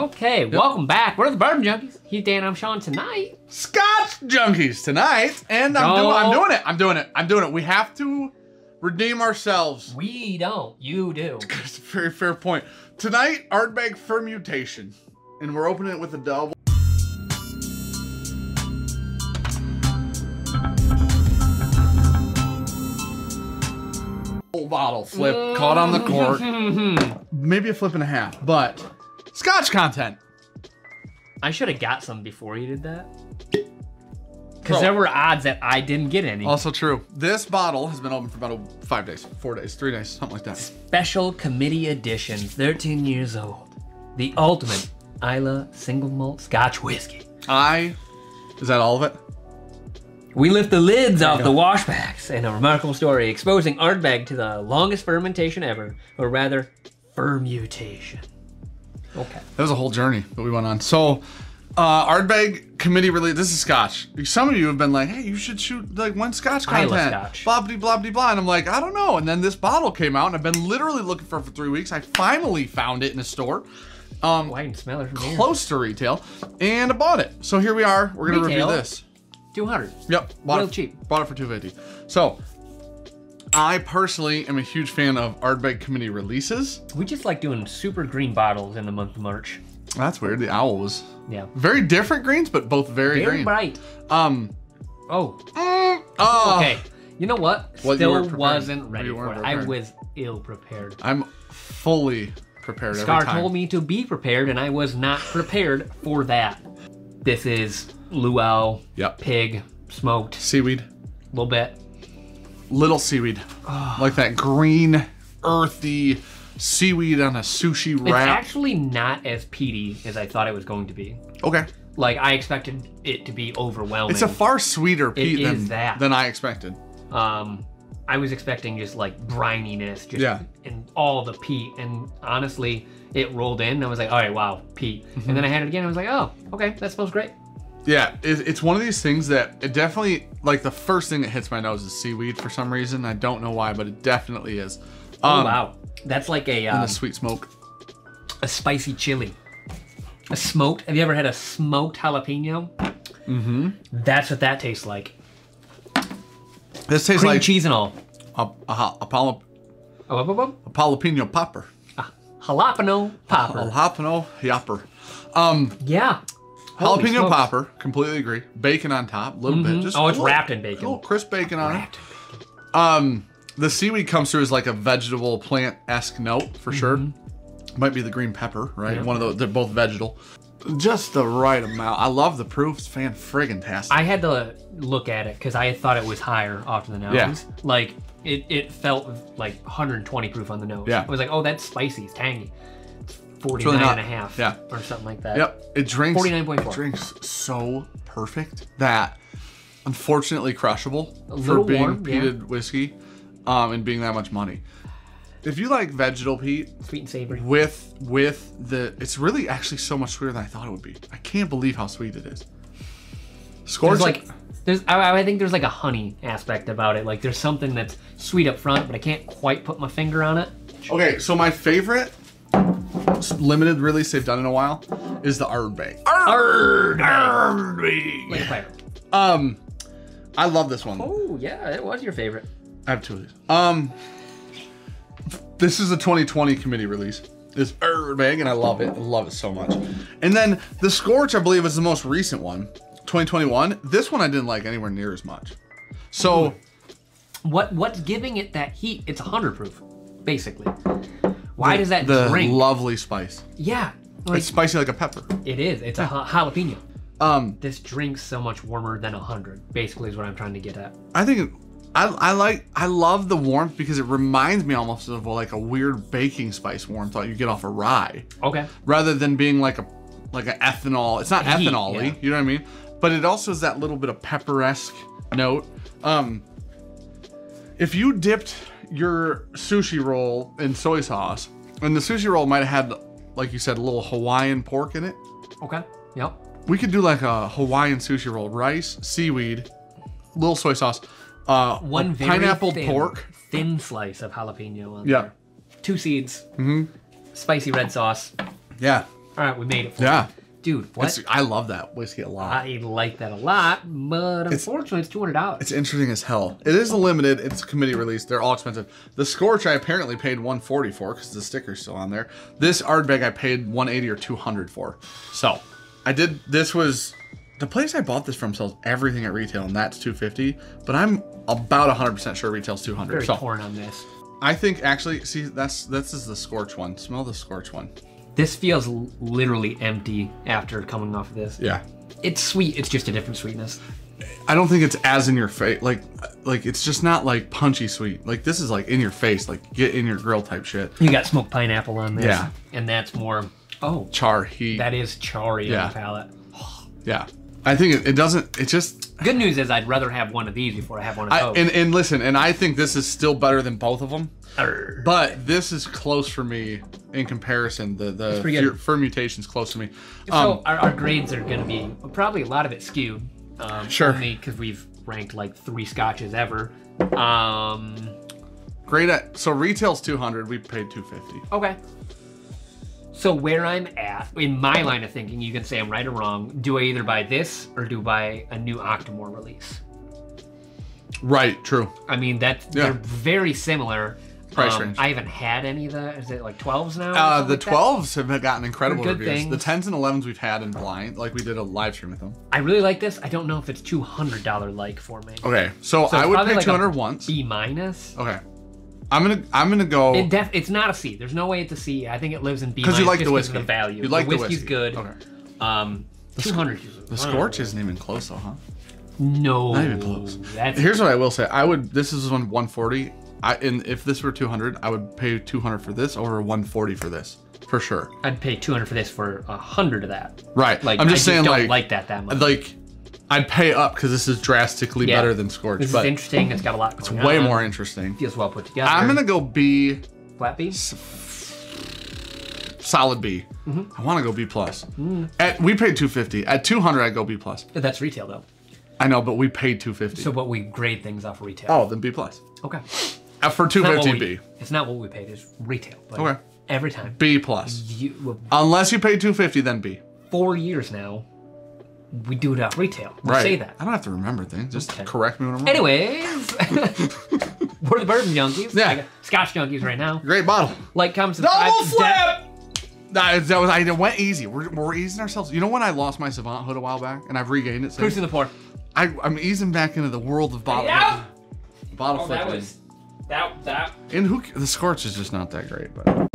Okay, welcome back. We're the Bourbon Junkies. He's Dan, I'm Sean. Tonight, Scotch Junkies tonight, and I'm doing it. We have to redeem ourselves. We don't. You do. That's a very fair point. Tonight, Ardbeg Fermutation, and we're opening it with a double. Whole bottle flip, caught on the cork. Maybe a flip and a half, but Scotch content. I should have got some before you did that. Because there were odds that I didn't get any. Also true. This bottle has been open for about 5 days, 4 days, 3 days, something like that. Special committee edition, 13 years old. The ultimate Islay single malt Scotch whiskey. Is that all of it? We lift the lids off the washbacks in a remarkable story exposing Ardbeg to the longest fermentation ever, or rather, fermutation. Okay. That was a whole journey that we went on. So, Ardbeg committee release. This is Scotch. Some of you have been like, "Hey, you should shoot like one Scotch content." Blah blah blah blah. And I'm like, I don't know. And then this bottle came out, and I've been literally looking for it for 3 weeks. I finally found it in a store. I can smell it from close to retail, and I bought it. So here we are. We're gonna review this. 200. Yep. Real cheap. Bought it for 250. So. I personally am a huge fan of Ardbeg committee releases. We just like doing super green bottles in the month of March. That's weird. The owl was very different greens, but both very green. Bright. Okay. You know what? Still wasn't ready for it. I was ill prepared. I'm fully prepared. Scar told me to be prepared, and I was not prepared for that. This is luau. Yep. Pig smoked seaweed. A little bit. Little seaweed, like that green, earthy seaweed on a sushi wrap. It's actually not as peaty as I thought it was going to be. Okay. Like I expected it to be overwhelming. It's a far sweeter peat than I expected. I was expecting just like brininess, just and all the peat. And honestly, it rolled in and I was like, all right, wow, peat. And then I had it again, I was like, oh, okay, that smells great. Yeah, it's one of these things that it definitely, like the first thing that hits my nose is seaweed for some reason. I don't know why, but it definitely is. Oh, wow. That's like a... and the sweet smoke. A spicy chili. A smoked, have you ever had a smoked jalapeno? Mm-hmm. That's what that tastes like. This tastes like... cream cheese and all. A jalapeno popper. A jalapeno popper. A jalapeno yopper. Yeah. Holy jalapeno smokes. Popper, completely agree. Bacon on top, a little bit. Just it's wrapped in bacon. A little crisp bacon on it. The seaweed comes through as like a vegetable plant-esque note for sure. Might be the green pepper, right? Yeah. One of those, they're both vegetal. Just the right amount. I love the proofs, fan-friggin-tastic. I had to look at it because I thought it was higher off the nose. Yeah. Like it felt like 120 proof on the nose. Yeah. I was like, oh, that's spicy, it's tangy. 49 really and a half or something like that. Yep, it drinks 49.4. It drinks so perfect that unfortunately crushable for being peated whiskey and being that much money. If you like vegetal peat, sweet and savory with the, it's really actually so much sweeter than I thought it would be. I can't believe how sweet it is. Scores like I think there's like a honey aspect about it. Like there's something that's sweet up front, but I can't quite put my finger on it. Okay, so my favorite limited release they've done in a while is the Ardbeg. Ardbeg. I love this one. Oh yeah, it was your favorite. I have two of these. This is a 2020 committee release. This Ardbeg, and I love it. I love it so much. And then the Scorch, I believe, is the most recent one, 2021. This one I didn't like anywhere near as much. So, what's giving it that heat? It's 100 proof, basically. Why does that drink? The lovely spice. Yeah. Like, it's spicy like a pepper. It is. It's a jalapeno. This drink's so much warmer than 100, basically is what I'm trying to get at. I think, I love the warmth because it reminds me almost of like a weird baking spice warmth that you get off a rye. Okay. Rather than being like an ethanol. It's not ethanol-y, you know what I mean? But it also is that little bit of pepper-esque note. If you dipped your sushi roll in soy sauce, and the sushi roll might have had, like you said, a little Hawaiian pork in it. Okay, yep. We could do like a Hawaiian sushi roll, rice, seaweed, little soy sauce, one pineapple pork. Thin slice of jalapeno on there. 2 seeds, spicy red sauce. Yeah. All right, we made it. Dude, what? I love that whiskey a lot. I like that a lot, but unfortunately, it's $200. It's interesting as hell. It is a limited. It's a committee release. They're all expensive. The Scorch I apparently paid $140 for because the sticker's still on there. This Ardbeg I paid $180 or $200 for. So, I did. This was the place I bought this from sells everything at retail, and that's $250. But I'm about 100% sure retail's $200. Very torn on this. I think actually, see, this is the Scorch one. Smell the Scorch one. This feels literally empty after coming off of this. Yeah. It's sweet. It's just a different sweetness. I don't think it's as in your face. Like it's just not like punchy sweet. Like this is like in your face, like get in your grill type shit. You got smoked pineapple on this. Yeah. And that's more, oh. Char heat. That is charry on the palate. Yeah. I think it doesn't, it just. Good news is I'd rather have one of these before I have one of those. And listen, and I think this is still better than both of them. Arr. But this is close for me in comparison. The Fermutation's close to me. So our grades are going to be probably a lot of it skewed. Sure. Because we've ranked like 3 scotches ever. Grade at, so retail's 200. We paid 250. Okay. So where I'm at, in my line of thinking, you can say I'm right or wrong, do I either buy this or do I buy a new Octomore release? Right, true. I mean, they're very similar. Price range. I haven't had any of the, is it like 12s now? The like 12s have gotten incredible reviews. Things. The 10s and 11s we've had in blind, like we did a live stream with them. I really like this. I don't know if it's $200 like for me. Okay, so I would pay like $200 once. B minus. Okay. I'm gonna go. It's not a C. There's no way it's a C. I think it lives in B. Because you like the whiskey. The value. You like the whiskey's good. Okay. 200. The Scorch isn't even close though, huh? No. Not even close. Here's what I will say. I would. This is on 140. And if this were 200, I would pay 200 for this over 140 for this for sure. I'd pay 200 for this for 100 of that. Right. Like I'm just saying, don't like that much. Like. I'd pay up because this is drastically better than Scorch. This is interesting. It's got a lot. It's way more interesting. Feels well put together. I'm gonna go B. Flat B. Solid B. Mm-hmm. I want to go B plus. Mm. We paid 250. At 200, I go B plus. That's retail though. I know, but we paid 250. So, but we grade things off retail. Oh, then B plus. Okay. For 250 B. It's not what we paid. It's retail. But okay. Every time. B plus. Unless you pay 250, then B. 4 years now. We do it off retail. We say that. I don't have to remember things. Just correct me when I'm wrong. Anyways, we're the Bourbon Junkies. Yeah. Like Scotch Junkies right now. Great bottle. Like, comment, subscribe. Double flip! I went easy. We're easing ourselves. You know when I lost my Savant hood a while back and I've regained it since? Cruising the pour. I'm easing back into the world of bottle. Yeah. Bottle flipping. That was... And the Scorch is just not that great, but...